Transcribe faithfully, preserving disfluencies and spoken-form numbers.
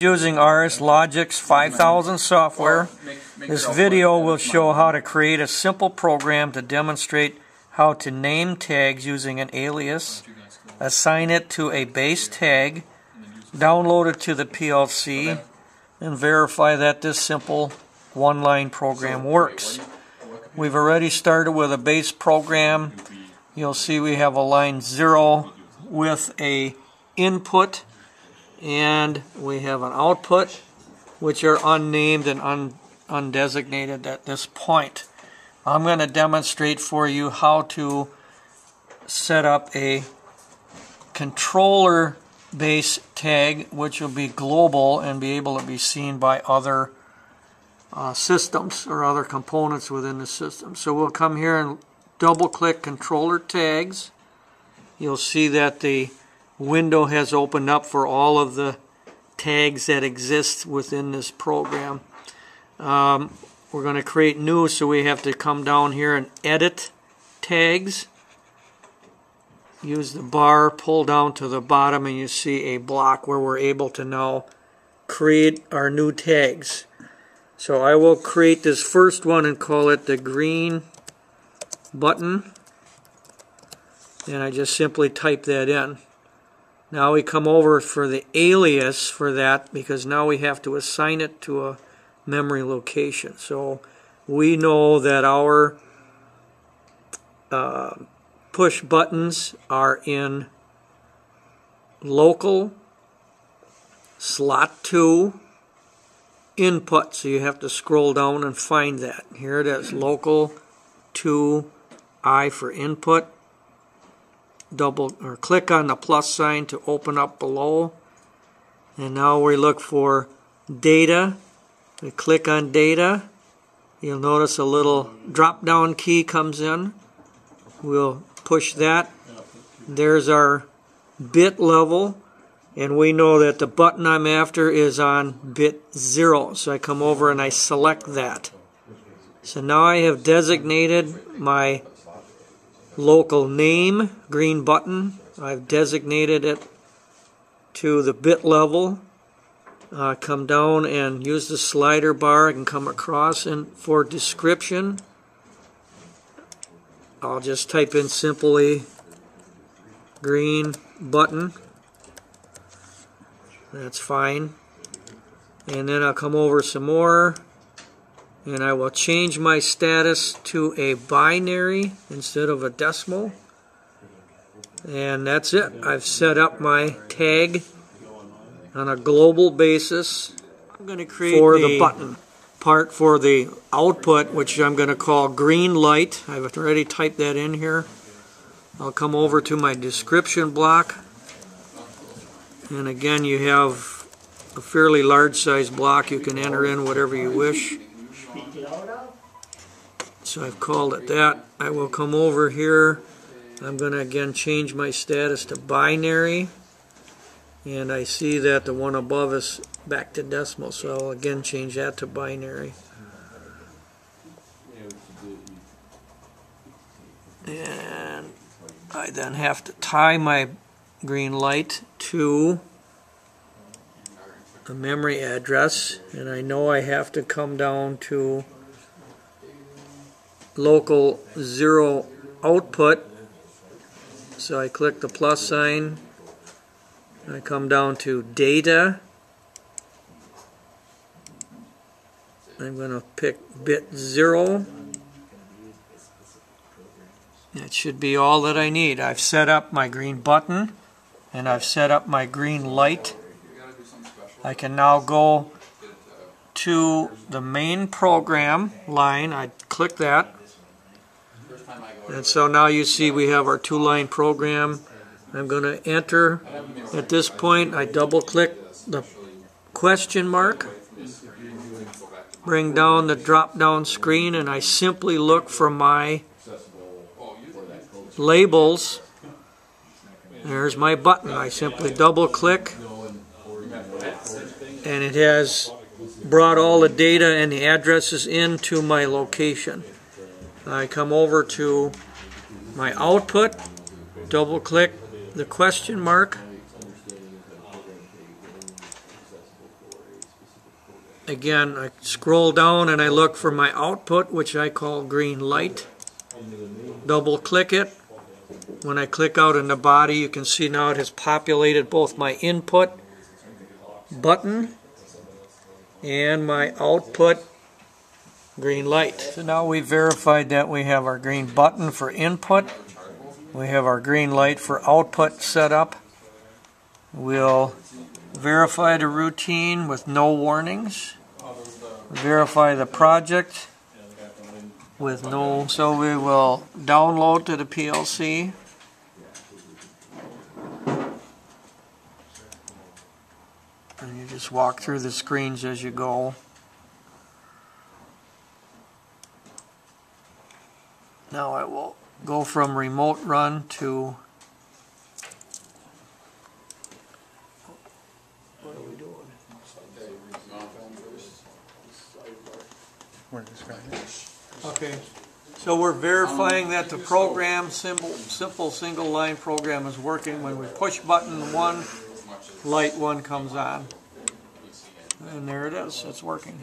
Using R S Logix five thousand software, this video will show how to create a simple program to demonstrate how to name tags using an alias, assign it to a base tag, download it to the P L C, and verify that this simple one-line program works. We've already started with a base program. You'll see we have a line zero with a input, and we have an output, which are unnamed and un undesignated at this point. I'm going to demonstrate for you how to set up a controller base tag, which will be global and be able to be seen by other uh, systems or other components within the system. So we'll come here and double click controller tags. You'll see that the window has opened up for all of the tags that exist within this program. Um, we're going to create new, so we have to come down here and edit tags. Use the bar, pull down to the bottom, and you see a block where we're able to now create our new tags. So I will create this first one and call it the green button, and I just simply type that in. Now we come over for the alias for that, because now we have to assign it to a memory location. So we know that our uh, push buttons are in local, slot two, input. So you have to scroll down and find that. Here it is, local two, I for input. Double or click on the plus sign to open up below, and now we look for data. We click on data. You'll notice a little drop down key comes in. We'll push that. There's our bit level, and we know that the button I'm after is on bit zero, so I come over and I select that. So now I have designated my local name, green button. I've designated it to the bit level. Uh, come down and use the slider bar and come across, and for description I'll just type in simply green button. That's fine. And then I'll come over some more, and I will change my status to a binary instead of a decimal. And that's it. I've set up my tag on a global basis. I'm going to create for the button part for the output, which I'm going to call green light. I've already typed that in here. I'll come over to my description block. And again, you have a fairly large size block. You can enter in whatever you wish. So I've called it that. I will come over here. I'm going to again change my status to binary, and I see that the one above is back to decimal, so I'll again change that to binary. And I then have to tie my green light to a memory address, and I know I have to come down to local zero output, so I click the plus sign. I come down to data. I'm going to pick bit zero. That should be all that I need. I've set up my green button, and I've set up my green light. I can now go to the main program line. I click that, and so now you see we have our two-line program. I'm going to enter. At this point, I double-click the question mark, bring down the drop-down screen, and I simply look for my labels. There's my button. I simply double-click, and it has brought all the data and the addresses into my location. I come over to my output, double click the question mark, Again, I scroll down and I look for my output, which I call green light. Double click it. When I click out in the body, you can see now it has populated both my input button and my output green light. So now we've verified that we have our green button for input. We have our green light for output set up. We'll verify the routine with no warnings. Verify the project with no. So we will download to the P L C. And you just walk through the screens as you go. Now I will go from remote run to what are we doing? Where did this guy is? Okay, so we're verifying that the program, simple, simple single line program, is working. When we push button one, light one comes on. And there it is, it's working.